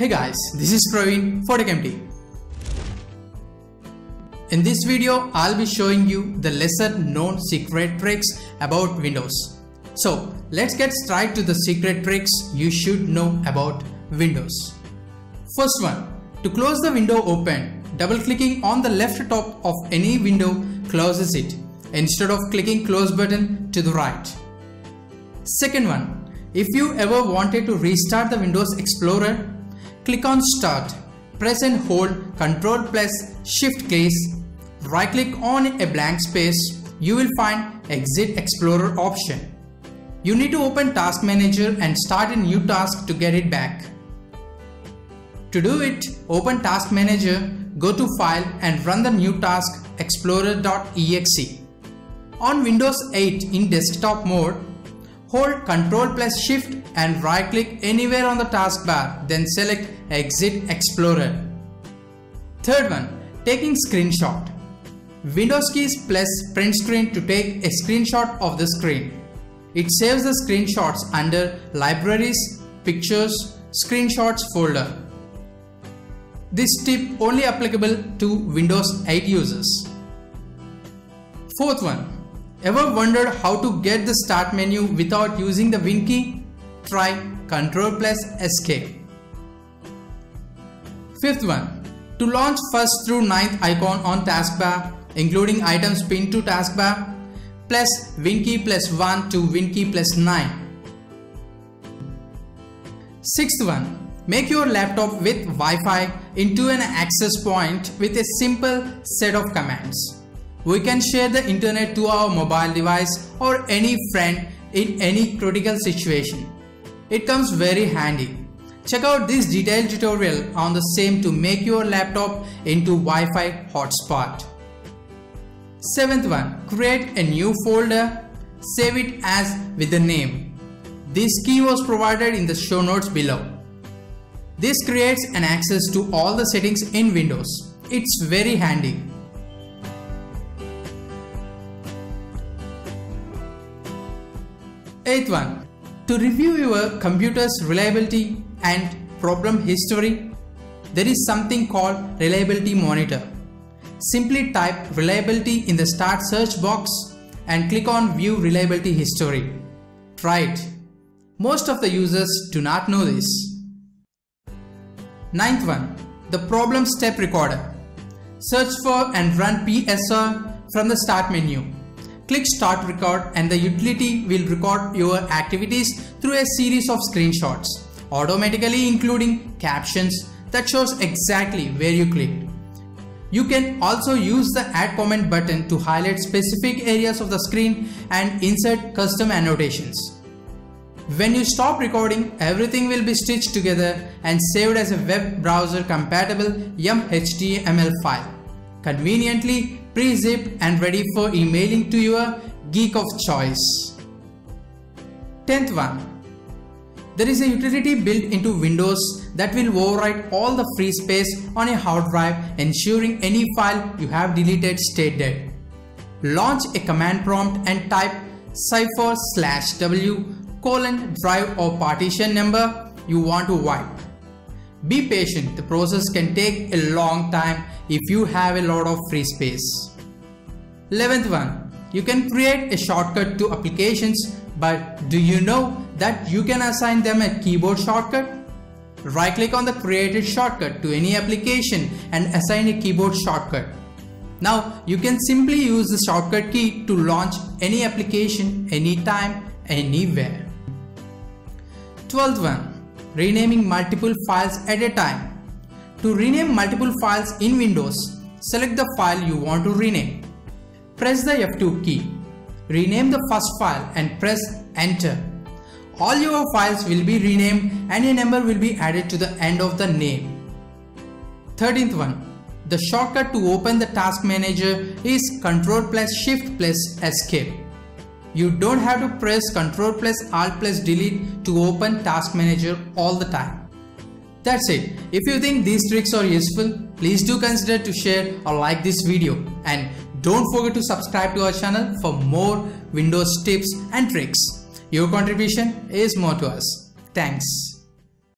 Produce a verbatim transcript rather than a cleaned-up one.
Hey guys, this is Praveen for TechMT. In this video, I'll be showing you the lesser known secret tricks about Windows. So let's get straight to the secret tricks you should know about Windows. First one, to close the window open, double clicking on the left top of any window closes it instead of clicking close button to the right. Second one, if you ever wanted to restart the Windows Explorer, click on Start, press and hold Ctrl plus Shift keys, right click on a blank space, you will find Exit Explorer option. You need to open Task Manager and start a new task to get it back. To do it, open Task Manager, go to File and run the new task explorer dot E X E. On Windows eight in desktop mode, hold Ctrl plus Shift and right click anywhere on the taskbar, then select Exit Explorer. Third one, taking screenshot. Windows keys plus print screen to take a screenshot of the screen. It saves the screenshots under Libraries, Pictures, Screenshots folder. This tip only applicable to Windows eight users. Fourth one, ever wondered how to get the start menu without using the Winkey? Try Ctrl plus Escape. Fifth one, to launch first through ninth icon on taskbar, including items pinned to taskbar, plus Winkey plus one to Winkey plus nine. Sixth one, make your laptop with Wi-Fi into an access point with a simple set of commands. We can share the internet to our mobile device or any friend in any critical situation. It comes very handy. Check out this detailed tutorial on the same to make your laptop into Wi-Fi hotspot. Seventh one, create a new folder, save it as with the name. This key was provided in the show notes below. This creates an access to all the settings in Windows. It's very handy. Eighth one, to review your computer's reliability and problem history, there is something called Reliability Monitor. Simply type Reliability in the Start search box and click on View Reliability History. Try it. Most of the users do not know this. Ninth one, the Problem Step Recorder. Search for and run P S R from the Start menu. Click Start Record and the utility will record your activities through a series of screenshots, automatically including captions that shows exactly where you clicked. You can also use the Add Comment button to highlight specific areas of the screen and insert custom annotations. When you stop recording, everything will be stitched together and saved as a web browser compatible M H T M L file. Conveniently pre-zipped and ready for emailing to your geek of choice. Tenth one, there is a utility built into Windows that will overwrite all the free space on a hard drive, ensuring any file you have deleted stay dead. Launch a command prompt and type cipher slash w colon drive or partition number you want to wipe. Be patient, the process can take a long time if you have a lot of free space. eleventh one, you can create a shortcut to applications, but do you know that you can assign them a keyboard shortcut? Right click on the created shortcut to any application and assign a keyboard shortcut. Now you can simply use the shortcut key to launch any application, anytime, anywhere. twelfth one, renaming multiple files at a time. To rename multiple files in Windows, select the file you want to rename. Press the F two key. Rename the first file and press Enter. All your files will be renamed and a number will be added to the end of the name. thirteenth one, the shortcut to open the Task Manager is Ctrl plus Shift plus Escape. You don't have to press Ctrl plus Alt plus Delete to open Task Manager all the time. That's it. If you think these tricks are useful, please do consider to share or like this video, and don't forget to subscribe to our channel for more Windows tips and tricks. Your contribution is more to us. Thanks.